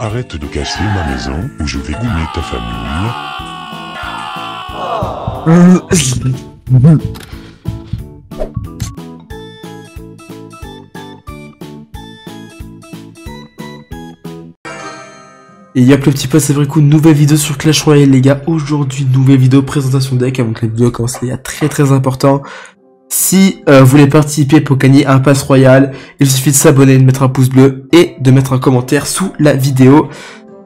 Arrête de casser ma maison ou je vais goumer ta famille. Et y'a que le petit passe, c'est vrai, coup, nouvelle vidéo sur Clash Royale, les gars. Aujourd'hui, nouvelle vidéo présentation deck avant que la vidéo commence, les gars. Très important. Si vous voulez participer pour gagner un pass royal, il suffit de s'abonner, de mettre un pouce bleu et de mettre un commentaire sous la vidéo.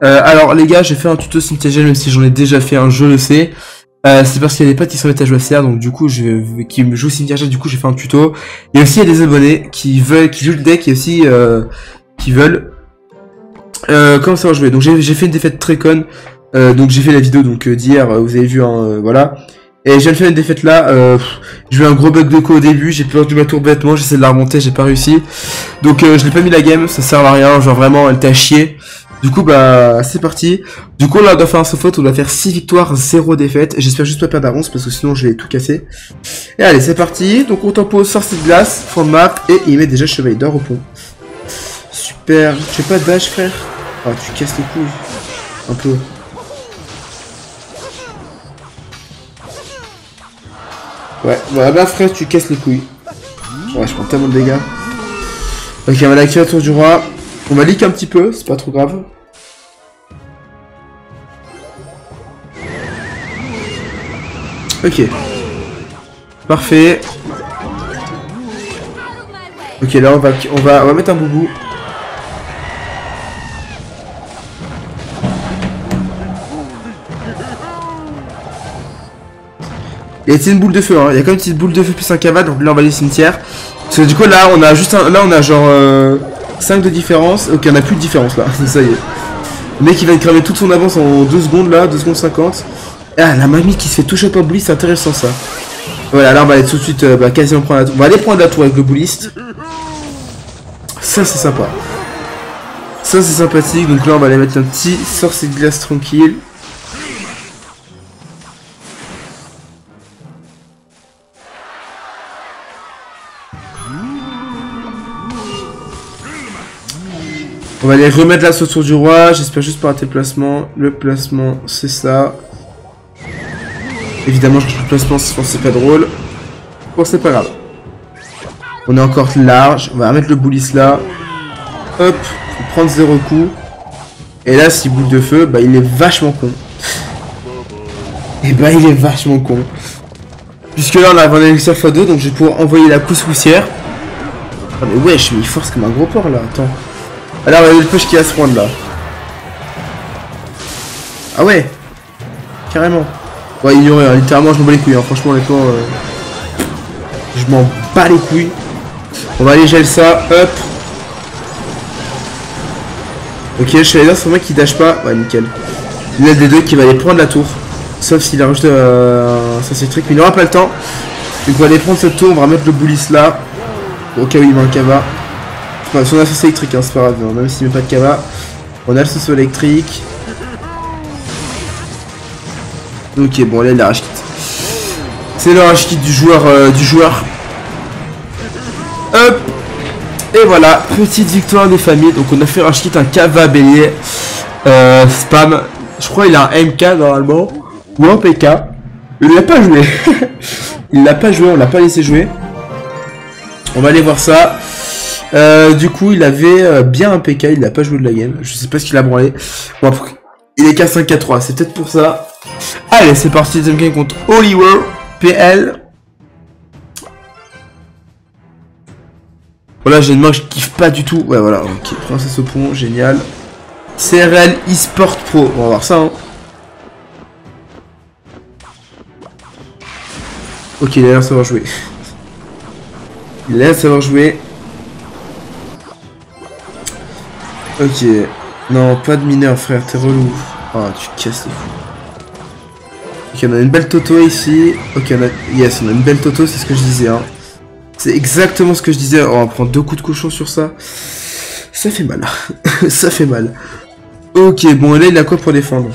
Alors les gars, j'ai fait un tuto Cynthiagen, même si j'en ai déjà fait un, je le sais. C'est parce qu'il y a des potes qui sont à Splashyard, donc du coup, qui me jouent Cynthiagen, du coup j'ai fait un tuto. Et aussi il y a des abonnés qui jouent le deck et aussi qui veulent comment ça va jouer. Donc j'ai fait une défaite très conne, donc j'ai fait la vidéo donc d'hier, vous avez vu, hein, voilà. Et j'ai fait une défaite là, j'ai eu un gros bug de co au début, j'ai perdu ma tour bêtement, j'essaie de la remonter, j'ai pas réussi. Donc je l'ai pas mis la game, ça sert à rien, genre vraiment elle était à chier. Du coup bah c'est parti. Du coup là on doit faire un sans faute, on doit faire 6 victoires, 0 défaites. J'espère juste pas perdre d'avance parce que sinon je vais tout casser. Et allez c'est parti, donc on tempo sortie de glace, fond de map et il met déjà chevalier d'or au pont. Super, tu fais pas de bâche frère. Ah tu casses les couilles, un peu. Ouais, voilà, bah frère, tu casses les couilles. Ouais, je prends tellement de dégâts. Ok, on va l'activer la tour du roi. On va leak un petit peu, c'est pas trop grave. Ok. Parfait. Ok, là, on va mettre un boubou. Il y a une boule de feu, hein. Il y a quand même une petite boule de feu plus un cavale, donc là on va aller au cimetière. Parce que du coup là on a juste un... Là on a genre 5 de différence. Ok, on a plus de différence là, ça y est. Le mec il va cramer toute son avance en 2 secondes là, 2 secondes 50. Ah la mamie qui se fait toucher par le bouliste, c'est intéressant ça. Voilà, là on va aller tout de suite, bah quasi on prend la tour. On va aller prendre la tour avec le bouliste. Ça c'est sympa. Ça c'est sympathique, donc là on va aller mettre un petit sorcier de glace tranquille. On va aller remettre la sauce autour du roi, j'espère juste pas rater le placement. Le placement, c'est ça. Évidemment, je trouve le placement, je pense que c'est pas drôle. Bon, c'est pas grave. On est encore large, on va remettre le boulis là. Hop, faut prendre 0 coup. Et là, s'il boule de feu, bah il est vachement con. Et bah il est vachement con. Puisque là, on a un élixir x2, donc je vais pouvoir envoyer la poussière. Ah mais wesh, mais il force comme un gros porc là, attends. Alors il y a le push qui va se prendre là. Ah ouais. Carrément. Ouais ignorer, hein. Littéralement je m'en bats les couilles, hein. Franchement honnêtement je m'en bats les couilles. On va aller gel ça, hop. Ok je suis allé là sur moi qui dash pas. Ouais nickel. Il y a des deux qui va aller prendre la tour. Sauf s'il a rajouté ça c'est trick, mais il n'aura pas le temps. Donc on va aller prendre cette tour, on va remettre le boulis là. Au cas où il met un cava. Enfin, si on a sauce électrique, hein, c'est pas grave, hein, même s'il met pas de cava. On a le sauce électrique. Ok, bon, là, il a rage kit. C'est le rage kit du joueur. Hop. Et voilà, petite victoire des familles. Donc, on a fait rage kit un cava bélier. Spam. Je crois qu'il a un MK normalement. Ou un PK. Il l'a pas joué. Il l'a pas joué, on l'a pas laissé jouer. On va aller voir ça. Du coup il avait bien un PK, il n'a pas joué de la game, je sais pas ce qu'il a branlé. Bon après, il est qu'à 5-3, c'est peut-être pour ça. Allez c'est parti, deuxième game contre Holy World, PL. Voilà j'ai une main que je kiffe pas du tout, ouais voilà, ok, princesse au pont, génial. CRL eSport Pro, on va voir ça hein. Ok il a l'air de savoir jouer. Il a l'air de savoir jouer. Ok, non, pas de mineur frère, t'es relou. Ah, oh, tu casses les couilles. Ok, on a une belle toto ici. Ok, on a... Yes, on a une belle toto, c'est ce que je disais. Hein. C'est exactement ce que je disais. Oh, on prend 2 coups de cochon sur ça. Ça fait mal. Ça fait mal. Ok, bon, là, il a quoi pour défendre?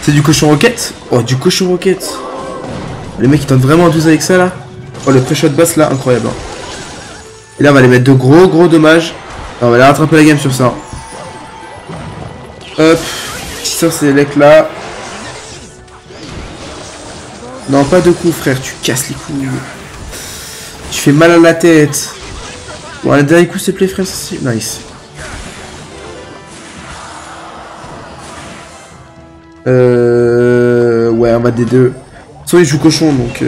C'est du cochon roquette? Oh, du cochon roquette. Les mecs, ils tentent vraiment à 12 avec ça, là. Oh, le pré-shot basse, là, incroyable. Hein. Et là on va les mettre de gros dommages. On va aller rattraper la game sur ça. Hop. Ça c'est l'ec là. Non, pas de coup, frère. Tu casses les couilles. Tu fais mal à la tête. Bon, le dernier coup, c'est play, frère. Nice. Ouais, on va des deux. Soit il joue cochon, donc...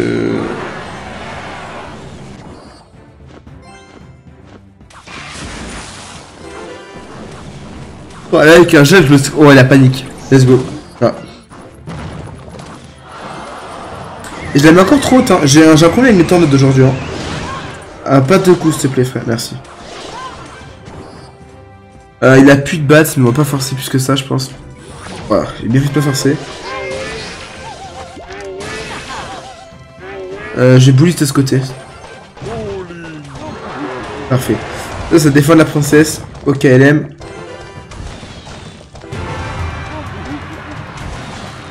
Oh, là, avec un jet, je me... Oh, elle a panique. Let's go. Ah. Et je la mets encore trop haute, hein. J'ai un problème avec mes temps d'aujourd'hui, hein. Ah, pas de coups, s'il te plaît, frère. Merci. Il a plus de bats, mais on va pas forcer plus que ça, je pense. Voilà, il mérite de pas forcer. J'ai bully de ce côté. Parfait. Là, ça défend la princesse. Ok, elle aime.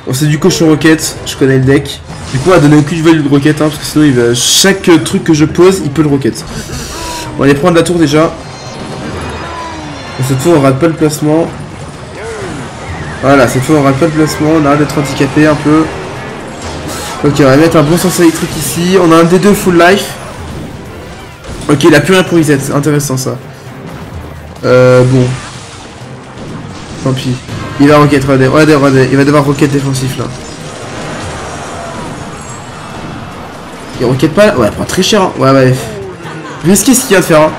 Bon, c'est du cochon roquette. Je connais le deck. Du coup, on va donner aucune value de roquette, hein, parce que sinon, il va... chaque truc que je pose, il peut le roquette. On va aller prendre la tour déjà. Cette fois, on rate pas le placement. Voilà, cette fois, on rate pas le placement. On arrête d'être handicapé un peu. Ok, on va mettre un bon sens électrique ici. On a un D2 full life. Ok, il a plus rien pour reset. C'est intéressant ça. Bon. Tant pis. Il va roquette, regardez. Il va devoir roquette défensif là. Il roquette pas. Ouais, il prend très cher. Hein. Ouais, ouais. Risqué ce qu'il vient de faire. Hein.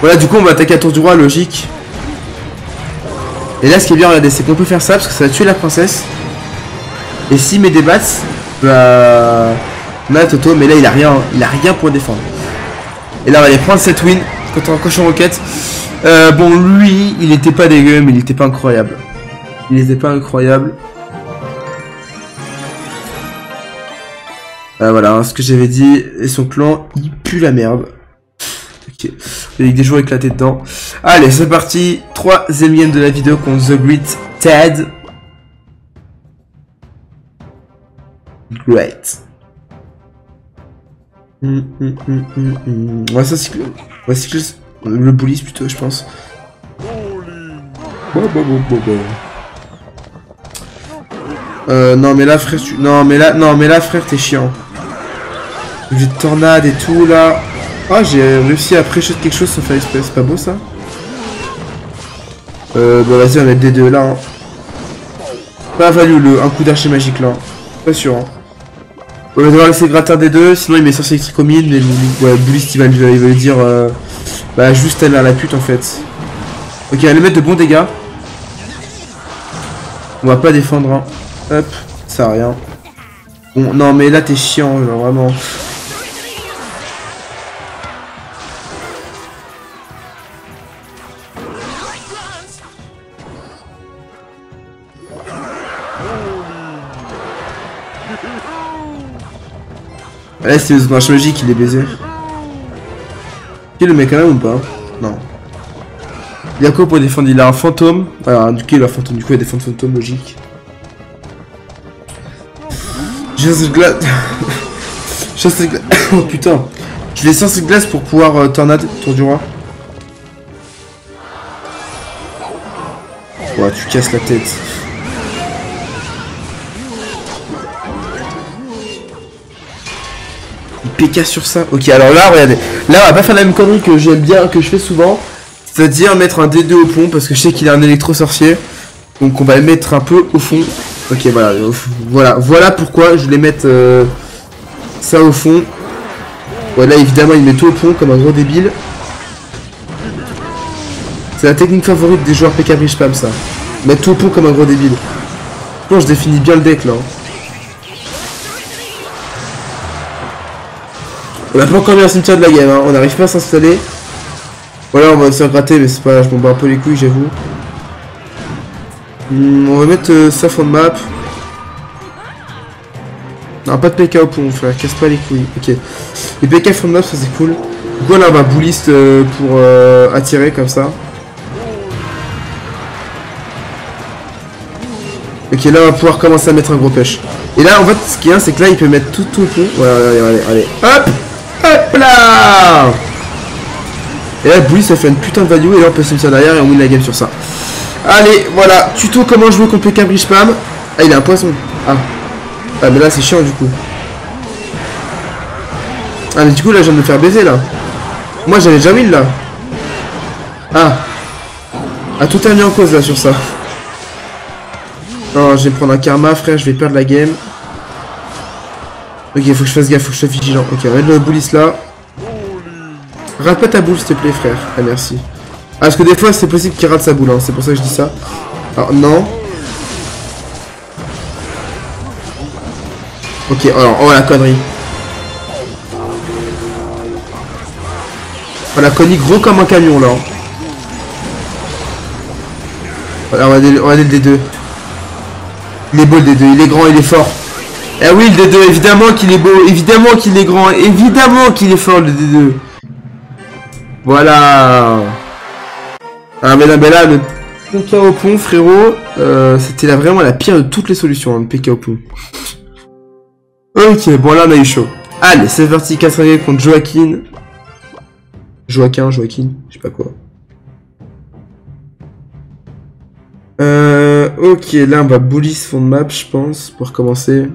Voilà, du coup, on va attaquer à tour du roi, logique. Et là, ce qui est bien, regardez, c'est qu'on peut faire ça parce que ça va tuer la princesse. Et s'il met des bats. Bah... Là, Toto, mais là il a rien pour défendre. Et là on va aller prendre cette win contre un cochon roquette. Bon, lui il était pas dégueu, mais il était pas incroyable. Il était pas incroyable. Voilà, hein, ce que j'avais dit. Et son clan, il pue la merde. Ok, avec des joueurs éclatés dedans. Allez, c'est parti. 3ème game de la vidéo contre The Great Ted. Great. On va cycler le bullies plutôt, je pense. Non mais là frère, tu... non mais là frère, t'es chiant. J'ai de tornade et tout là. Ah, j'ai réussi à pré-shot quelque chose sans faire exprès, c'est pas beau ça. Bon, vas-y, on va mettre des deux là. Hein. Pas value le un coup d'archer magique là. Pas sûr. Hein. On va devoir laisser le gratin des deux, sinon il met sens électrique au mid, mais ouais, Bullist il va lui dire bah juste elle à la pute en fait. Ok, elle va lui mettre de bons dégâts. On va pas défendre, hein. Hop, ça a rien. Bon, non mais là t'es chiant, genre vraiment. Là c'est le smash magique, il est baisé. Ok, le mec quand même ou pas? Non. Il y a quoi pour défendre? Il a un fantôme. Alors du coup il a un fantôme, du coup il défend le fantôme, logique. Chasse glace. Chasse glace. Oh putain. Je laisse chasse glace pour pouvoir tornade tour du roi. Ouais, tu casses la tête. PK sur ça. Ok, alors là, regardez. Là, on va pas faire la même connerie que j'aime bien, que je fais souvent. C'est-à-dire mettre un D2 au fond, parce que je sais qu'il a un électro-sorcier. Donc, on va le mettre un peu au fond. Ok, voilà. Voilà pourquoi je voulais mettre ça au fond. Voilà, évidemment, il met tout au fond comme un gros débile. C'est la technique favorite des joueurs PK Bridge Spam, ça. Mettre tout au fond comme un gros débile. Bon, je définis bien le deck, là. On n'a pas encore mis un cimetière de la game, hein. On n'arrive pas à s'installer. Voilà, on va se gratter, mais c'est pas... Je m'en bats un peu les couilles, j'avoue. On va mettre ça fond de map. Non, pas de PK au pont, frère, casse pas les couilles. Ok. Les PK fond de map, ça c'est cool. Du coup, là, on va bullist pour attirer comme ça. Ok, là, on va pouvoir commencer à mettre un gros pêche. Et là, en fait, ce qu'il y a, c'est que là, il peut mettre tout au fond. Ouais, allez, allez, allez. Hop! Hop là! Et là, Bully, ça fait une putain de value. Et là, on peut ça derrière et on win la game sur ça. Allez, voilà. Tuto comment jouer contre Cambridge Spam. Ah, il a un poisson. Ah. Ah, mais là, c'est chiant du coup. Ah, mais du coup, là, je viens de me faire baiser là. Moi, j'avais déjà win là. Ah. Ah, tout est mis en cause là sur ça. Non, je vais prendre un karma, frère. Je vais perdre la game. Ok, faut que je fasse gaffe, faut que je sois vigilant. Ok, on va mettre le Bullis là. Rate pas ta boule, s'il te plaît, frère. Ah, merci. Ah, parce que des fois, c'est possible qu'il rate sa boule, hein. C'est pour ça que je dis ça. Alors, non. Ok, alors, oh, la connerie. Oh, la connerie, gros comme un camion, là. Voilà, on va aider le D2. Il est beau, le D2. Il est grand, il est fort. Eh oui, le D2, évidemment qu'il est beau. Évidemment qu'il est grand. Évidemment qu'il est fort, le D2. Voilà. Ah mais là, le PK au pont, frérot, c'était là vraiment la pire de toutes les solutions, hein, le PK au pont. Ok, bon là on a eu chaud. Allez, c'est parti, Casseré contre Joaquin. Joaquin, je sais pas quoi. Ok, là on va bully ce fond de map, je pense, pour commencer.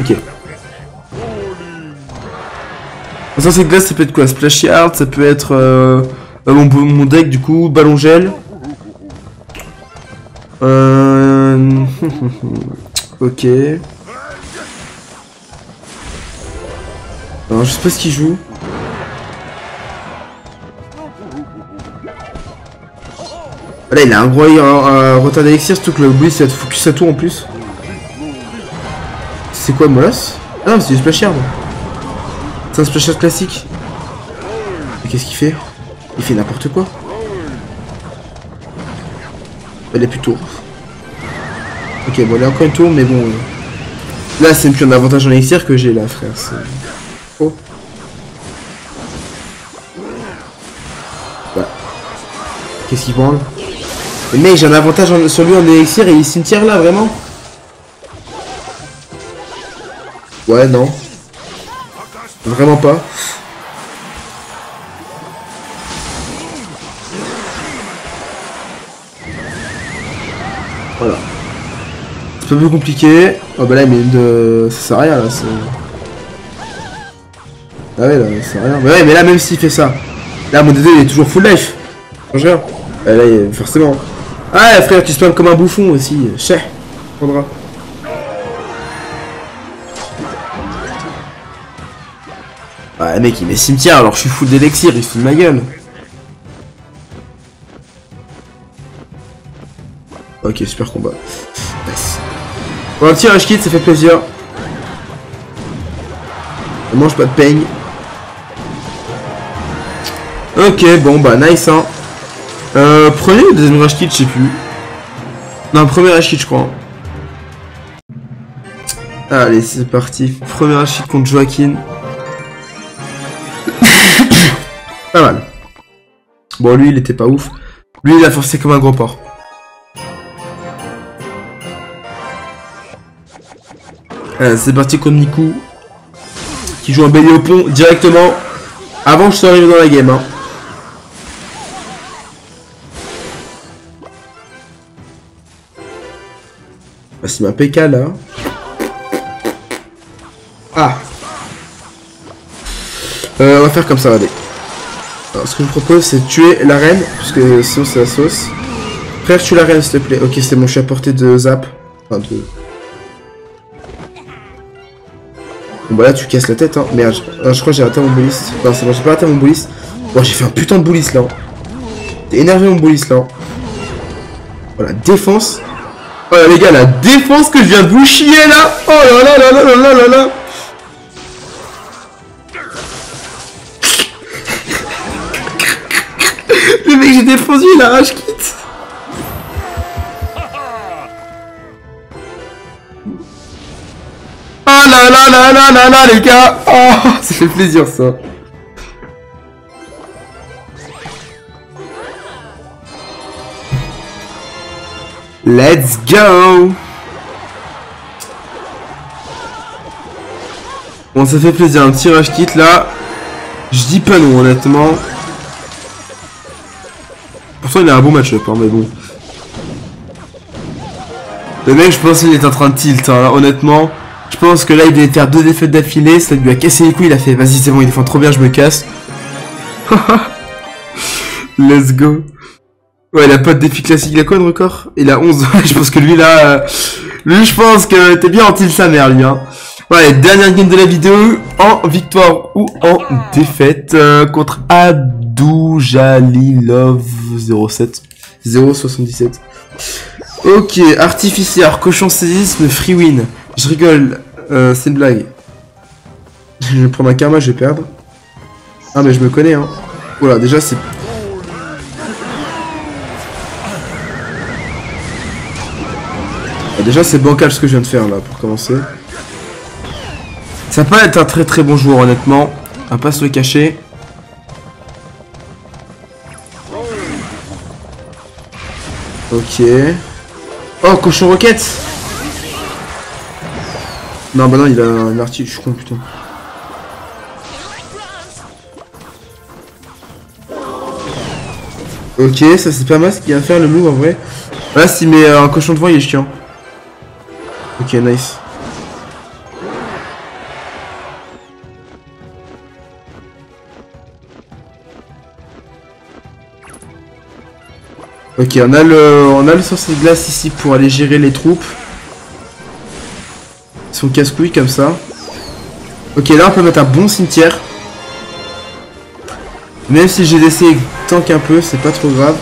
Ok. Ça c'est glace, ça peut être quoi? Splashyard, ça peut être mon deck du coup, ballon gel. Ok. Alors je sais pas ce qu'il joue. Là il a un gros retard d'élixir, surtout que le Bully ça te focus à tout en plus. C'est quoi Molos? Ah non, c'est du Splashyard. C'est un Splashyard classique. Mais qu'est-ce qu'il fait? Il fait n'importe quoi. Il a plus de tour. Ok, bon, il a encore une tour, mais bon... Là, c'est plus un avantage en élixir que j'ai, là, frère. Oh. Voilà. Qu'est-ce qu'il branle? Mais mec, j'ai un avantage sur lui en élixir et il cimetière, là, vraiment? Ouais, non. Vraiment pas. Voilà. C'est un peu compliqué. Oh bah là mais de... ça sert à rien là. Ah ouais là ça sert à rien. Mais ouais mais là même s'il fait ça. Là mon D2 il est toujours full life. Change rien. Bah là il... forcément. Ah frère tu spams comme un bouffon aussi. Cher. Prendra. Ah mec il met cimetière alors je suis fou d'élixir, il se fout de ma gueule. Ok super combat. Nice. Bon un petit rush kit ça fait plaisir. Ne mange pas de peigne. Ok bon bah nice hein. Premier ou deuxième rush kit je sais plus. Non premier rush kit je crois. Allez c'est parti. Premier rush kit contre Joaquin. Pas mal. Bon lui il était pas ouf. Lui il a forcé comme un gros porc. C'est parti contre Niku. Qui joue un bélier au pont directement. Avant je suis arrivé dans la game hein. Bah, c'est ma PK là. Ah on va faire comme ça allez. Alors, ce que je propose c'est tuer la reine, parce que sinon c'est la sauce. Frère, tue la reine s'il te plaît. Ok, c'est bon, je suis à portée de zap. Enfin, de... Bon bah là tu casses la tête hein. Merde, je crois que j'ai raté mon bullis. Non, c'est bon, j'ai pas raté mon bullis. Bon, j'ai fait un putain de bullis là. T'es énervé mon bullis là. Voilà, défense. Oh là les gars, la défense que je viens de vous chier là. Oh là là là là là là là. Le mec j'ai défendu, il a rage quitte. Oh là là là là là là les gars. Oh ça fait plaisir ça. Let's go. Bon, ça fait plaisir, un petit rush kit là. Je dis pas non, honnêtement. Pourtant, il a un bon match-up, hein, mais bon. Le mec, je pense qu'il est en train de tilt, hein, là, honnêtement. Je pense que là, il devait faire 2 défaites d'affilée. Ça lui a cassé les couilles. Il a fait, vas-y, c'est bon, il défend trop bien, je me casse. Let's go. Ouais, il a pas de défi classique. Il a quoi de record? Il a 11. Je pense que lui, là... lui, je pense que t'es bien en tilt sa mère, lui, hein. Ouais, dernière game de la vidéo, en victoire ou en défaite, contre Abdou Jalilove 077. Ok, artificiaire, cochon saisisme, free win. Je rigole, c'est une blague. Je vais prendre un karma, je vais perdre. Ah mais je me connais, hein. Voilà, déjà c'est... Déjà c'est bancal ce que je viens de faire là, pour commencer. Ça peut être un très très bon joueur, honnêtement. On va pas se le cacher. Ok. Oh, cochon roquette. Non, bah non, il a un article. Je suis con, putain. Ok, ça c'est pas mal ce qu'il a à faire le move en vrai. Là, s'il met un cochon devant, il est chiant. Ok, nice. Ok, on a le sorcier de glace ici pour aller gérer les troupes. Ils sont casse-couilles comme ça. Ok, là on peut mettre un bon cimetière. Même si GDC tank un peu, c'est pas trop grave.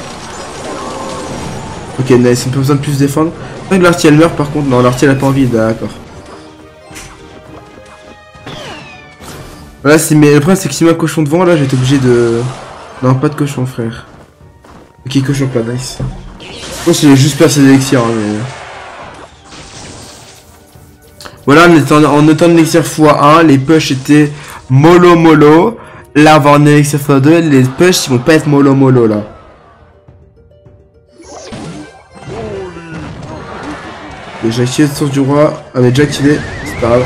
Ok, nice, on n'a pas besoin de plus défendre. Pas que l'artie elle meurt par contre. Non, l'artie elle a pas envie, d'accord. Voilà, mais le problème c'est que si il met un cochon devant, là je vais être obligé de... Non, pas de cochon frère. Ok, cochon plat, nice. Je pense qu'il a juste percé l'élixir, hein, mais... Voilà, en étant l'élixir x1, les push étaient mollo mollo. Là, on va en élixir x2, les push ils vont pas être mollo mollo, là. J'ai activé le sens du roi. Ah, mais déjà activé, c'est pas grave.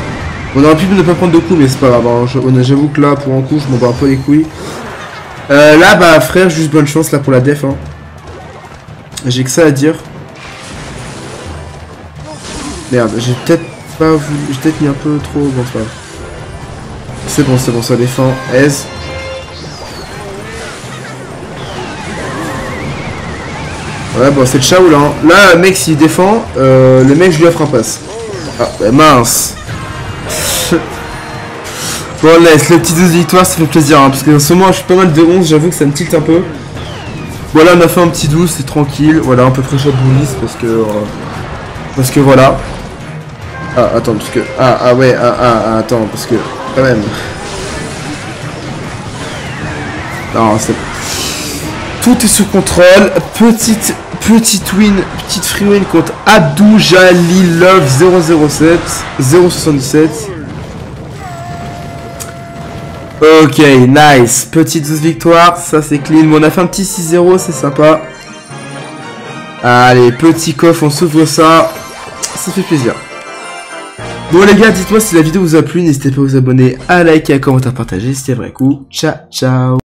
On aurait pu ne pas prendre de coups, mais c'est pas grave. Hein. J'avoue que là, pour un coup, je m'en bats un peu les couilles. Là, bah frère, juste bonne chance là pour la def. Hein. J'ai que ça à dire. Merde, j'ai peut-être pas voulu. J'ai peut-être mis un peu trop. Bon, c'est pas grave. C'est bon, ça défend. Aise. Ouais, bon, c'est le chaou là. Hein. Là, mec, s'il défend, le mec, je lui offre un pass. Ah, bah, mince. Bon, laisse le petit 12 victoires, ça fait plaisir, hein, parce que en ce moment je suis pas mal de 11, j'avoue que ça me tilte un peu. Voilà, on a fait un petit 12, c'est tranquille. Voilà, un peu près shop bonus parce que voilà. Ah, attends, parce que... Ah, ouais, attends, parce que... Quand même. Non, c'est... Tout est sous contrôle. Petite win, petite free win contre Abdou Jalilove 077. Ok, nice. Petite 12 victoires, ça c'est clean. Bon, on a fait un petit 6-0, c'est sympa. Allez, petit coffre, on s'ouvre ça. Ça fait plaisir. Bon les gars, dites-moi si la vidéo vous a plu. N'hésitez pas à vous abonner, à liker, à commenter, à partager. C'était un vrai coup. Ciao, ciao.